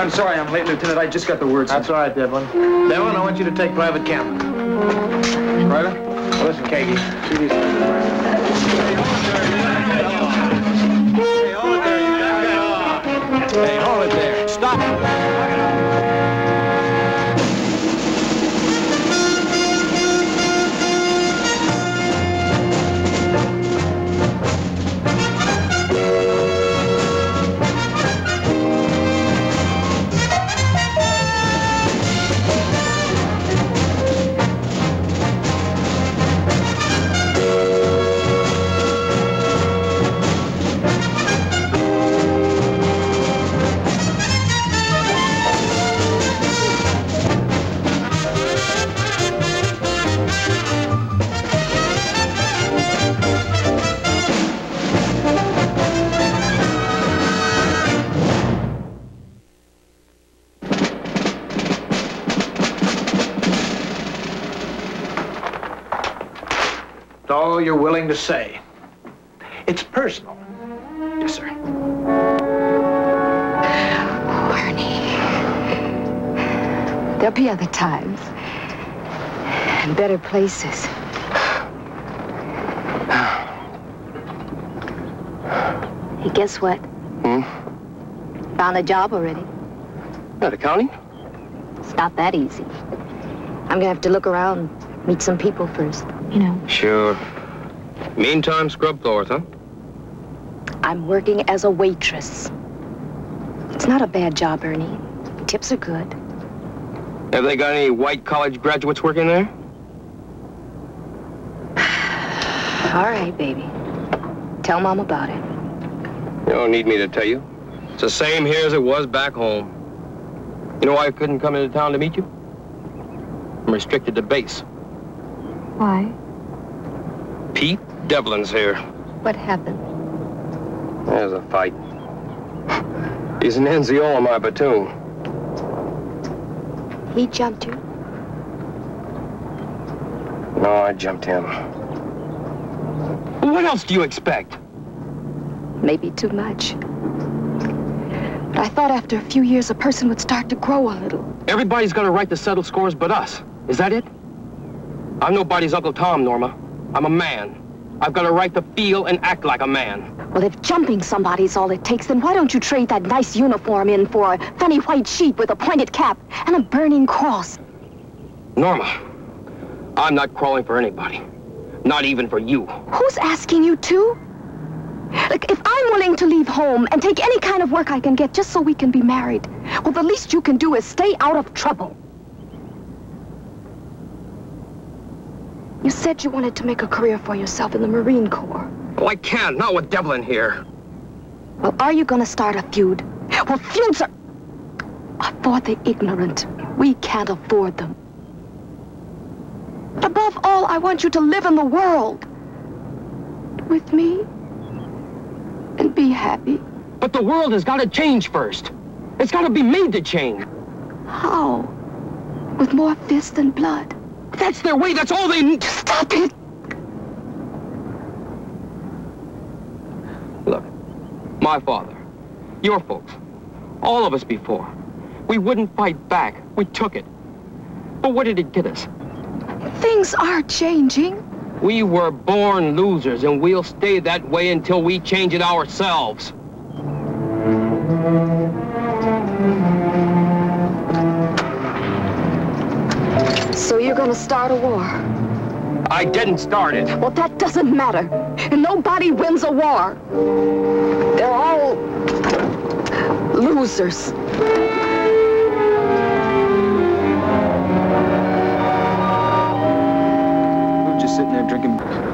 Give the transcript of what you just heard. I'm sorry I'm late, Lieutenant. I just got the words. That's all right, Devlin. Devlin, I want you to take Private Campbell. Ryder? Well, listen, Kagi. Hey, hold it there. Hey, hold it there. Stop. You're willing to say. It's personal. Yes, sir. Oh, Ernie. There'll be other times. And better places. Hey, guess what? Hmm? Found a job already. Not accounting? It's not that easy. I'm gonna have to look around, meet some people first, you know. Sure. Meantime, scrub floors, huh? I'm working as a waitress. It's not a bad job, Ernie. Tips are good. Have they got any white college graduates working there? All right, baby. Tell Mom about it. You don't need me to tell you. It's the same here as it was back home. You know why I couldn't come into town to meet you? I'm restricted to base. Why? Pete Devlin's here. What happened? There's a fight. He's an NCO on my platoon. He jumped you? No, I jumped him. What else do you expect? Maybe too much. But I thought after a few years, a person would start to grow a little. Everybody's got a right to settle scores but us. Is that it? I'm nobody's Uncle Tom, Norma. I'm a man. I've got a right to feel and act like a man. Well, if jumping somebody's all it takes, then why don't you trade that nice uniform in for a funny white sheep with a pointed cap and a burning cross? Norma, I'm not crawling for anybody. Not even for you. Who's asking you to? Look, if I'm willing to leave home and take any kind of work I can get just so we can be married, well, the least you can do is stay out of trouble. You said you wanted to make a career for yourself in the Marine Corps. Oh, I can't. Not with Devlin here. Well, are you going to start a feud? Well, feuds are for the ignorant. We can't afford them. Above all, I want you to live in the world. With me. And be happy. But the world has got to change first. It's got to be made to change. How? With more fists than blood? That's their way. That's all they need. Stop it. Look, my father, your folks, all of us before, we wouldn't fight back. We took it. But what did it get us? Things are changing. We were born losers, and we'll stay that way until we change it ourselves. So you're gonna start a war? I didn't start it. Well, that doesn't matter. And nobody wins a war. They're all losers. We're just sitting there drinking.